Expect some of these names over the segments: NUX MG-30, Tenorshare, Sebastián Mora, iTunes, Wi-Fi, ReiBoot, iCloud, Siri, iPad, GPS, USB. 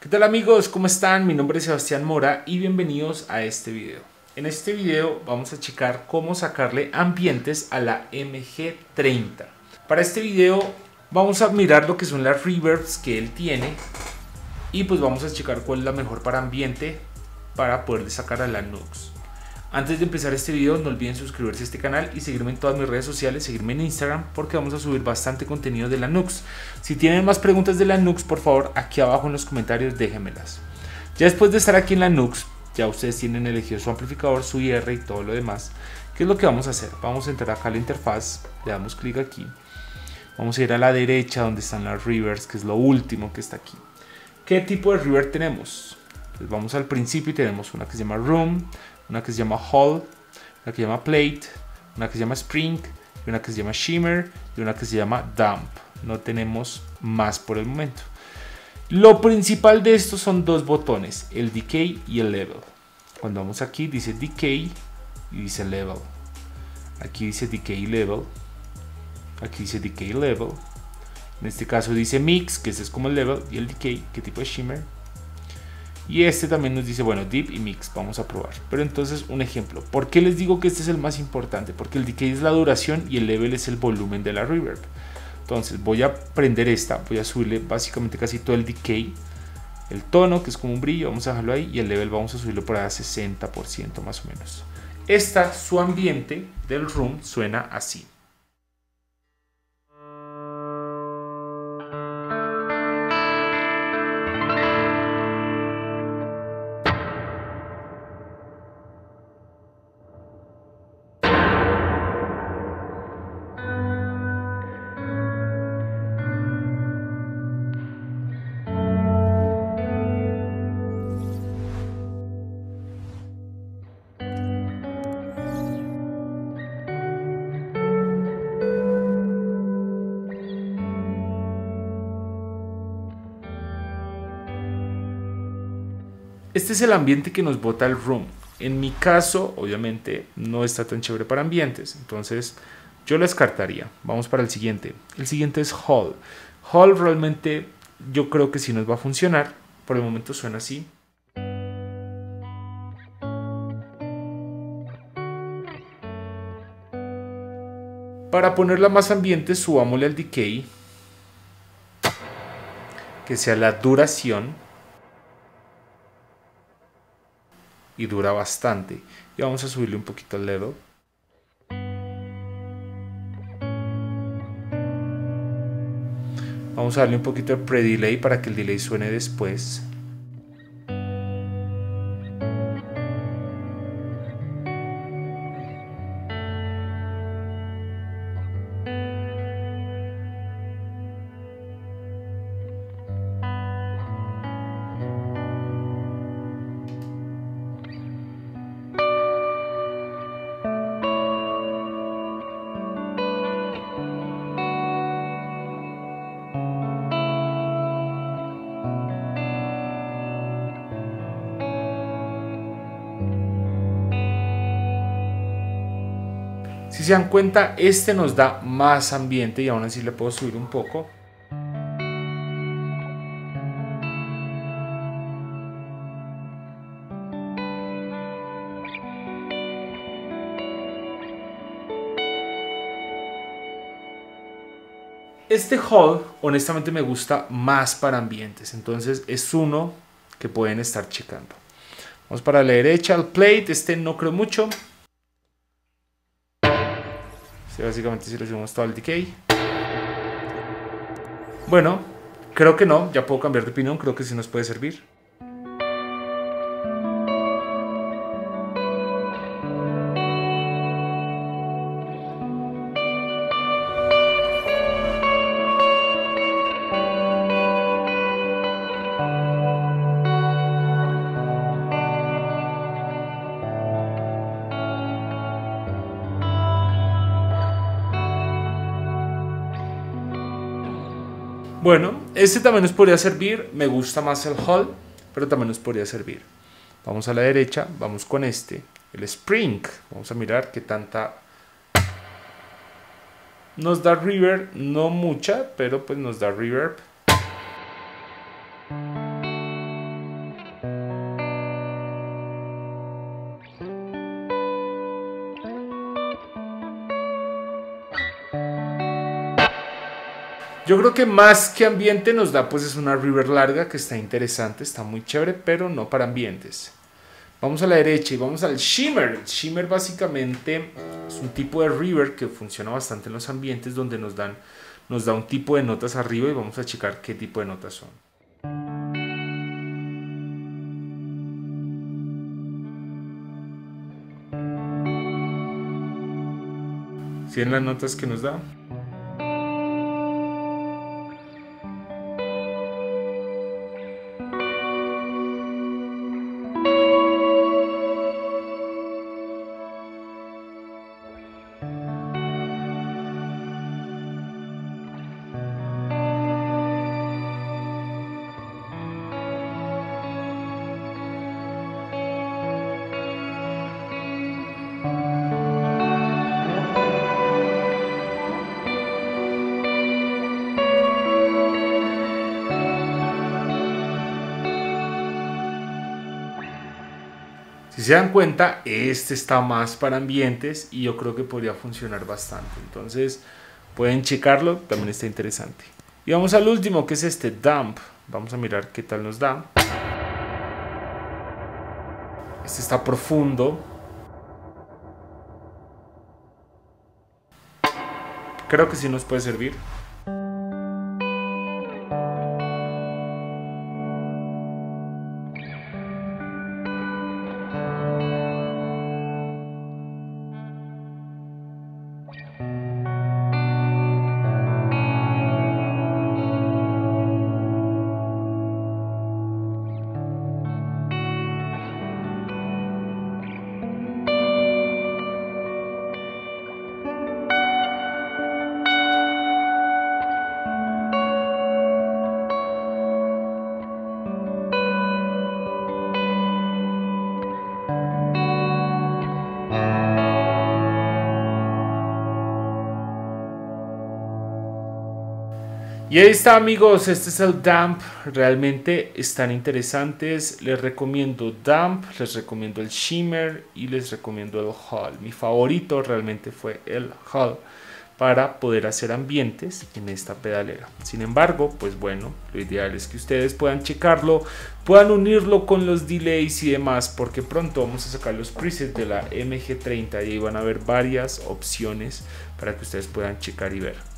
¿Qué tal amigos? ¿Cómo están? Mi nombre es Sebastián Mora y bienvenidos a este video. En este video vamos a checar cómo sacarle ambientes a la MG-30. Para este video vamos a mirar lo que son las reverbs que él tiene y pues vamos a checar cuál es la mejor para ambiente para poderle sacar a la NUX. Antes de empezar este video no olviden suscribirse a este canal y seguirme en todas mis redes sociales, seguirme en Instagram porque vamos a subir bastante contenido de la NUX. Si tienen más preguntas de la NUX, por favor aquí abajo en los comentarios déjenmelas. Ya después de estar aquí en la NUX, ya ustedes tienen elegido su amplificador, su IR y todo lo demás. ¿Qué es lo que vamos a hacer? Vamos a entrar acá a la interfaz, le damos clic aquí. Vamos a ir a la derecha donde están las reverbs, que es lo último que está aquí. ¿Qué tipo de reverb tenemos? Pues vamos al principio y tenemos una que se llama Room, una que se llama Hall, una que se llama Plate, una que se llama Spring, y una que se llama Shimmer y una que se llama Damp. No tenemos más por el momento. Lo principal de estos son dos botones, el Decay y el Level. Cuando vamos aquí dice Decay y dice Level. Aquí dice Decay Level. Aquí dice Decay Level. En este caso dice Mix, que este es como el Level, y el Decay, que tipo de Shimmer. Y este también nos dice, bueno, Deep y Mix, vamos a probar. Pero entonces, un ejemplo. ¿Por qué les digo que este es el más importante? Porque el Decay es la duración y el Level es el volumen de la reverb. Entonces, voy a prender esta, voy a subirle básicamente casi todo el Decay. El tono, que es como un brillo, vamos a dejarlo ahí. Y el Level vamos a subirlo para 60% más o menos. Esta, su ambiente del Room, suena así. Este es el ambiente que nos bota el Room. En mi caso, obviamente, no está tan chévere para ambientes. Entonces, yo lo descartaría. Vamos para el siguiente. El siguiente es Hall. Hall realmente yo creo que sí nos va a funcionar. Por el momento suena así. Para ponerla más ambiente, subámosle al Decay, que sea la duración. Y dura bastante. Y vamos a subirle un poquito al Level. Vamos a darle un poquito de pre-delay para que el delay suene después. Si se dan cuenta, este nos da más ambiente y aún así le puedo subir un poco. Este Hall honestamente me gusta más para ambientes, entonces es uno que pueden estar checando. Vamos para la derecha, al Plate, este no creo mucho. Básicamente si le subimos todo el Decay. Bueno, creo que no, ya puedo cambiar de opinión, creo que sí nos puede servir. Bueno, este también nos podría servir, me gusta más el Hall, pero también nos podría servir. Vamos a la derecha, vamos con este, el Spring. Vamos a mirar qué tanta nos da reverb, no mucha, pero pues nos da reverb. Yo creo que más que ambiente nos da pues es una river larga que está interesante, está muy chévere, pero no para ambientes. Vamos a la derecha y vamos al shimmer. El shimmer básicamente es un tipo de river que funciona bastante en los ambientes donde nos da un tipo de notas arriba y vamos a checar qué tipo de notas son. ¿Sí ven las notas que nos da? Si se dan cuenta, este está más para ambientes y yo creo que podría funcionar bastante. Entonces pueden checarlo, también está interesante. Y vamos al último, que es este dump. Vamos a mirar qué tal nos da. Este está profundo. Creo que sí nos puede servir. Y ahí está, amigos, este es el dump. Realmente están interesantes. Les recomiendo dump, les recomiendo el shimmer y les recomiendo el hull. Mi favorito realmente fue el hull para poder hacer ambientes en esta pedalera. Sin embargo, pues bueno, lo ideal es que ustedes puedan checarlo, puedan unirlo con los delays y demás, porque pronto vamos a sacar los presets de la MG-30 y ahí van a haber varias opciones para que ustedes puedan checar y ver.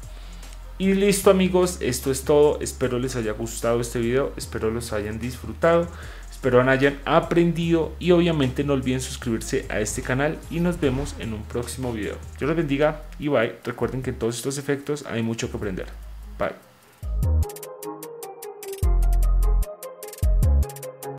Y listo, amigos, esto es todo. Espero les haya gustado este video, espero los hayan disfrutado, espero hayan aprendido y obviamente no olviden suscribirse a este canal y nos vemos en un próximo video. Dios los bendiga y bye. Recuerden que en todos estos efectos hay mucho que aprender. Bye.